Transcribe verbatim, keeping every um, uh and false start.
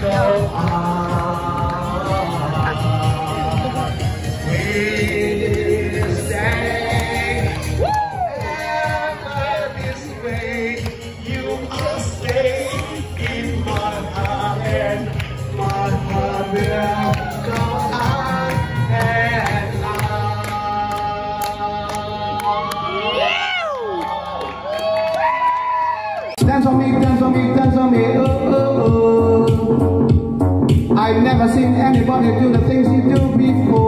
go on. We stay ever this way. You will stay in my heart and my heart will go on and on. Dance on me, dance on me, dance on me. Oh, oh, oh. I've never seen anybody do the things you do before.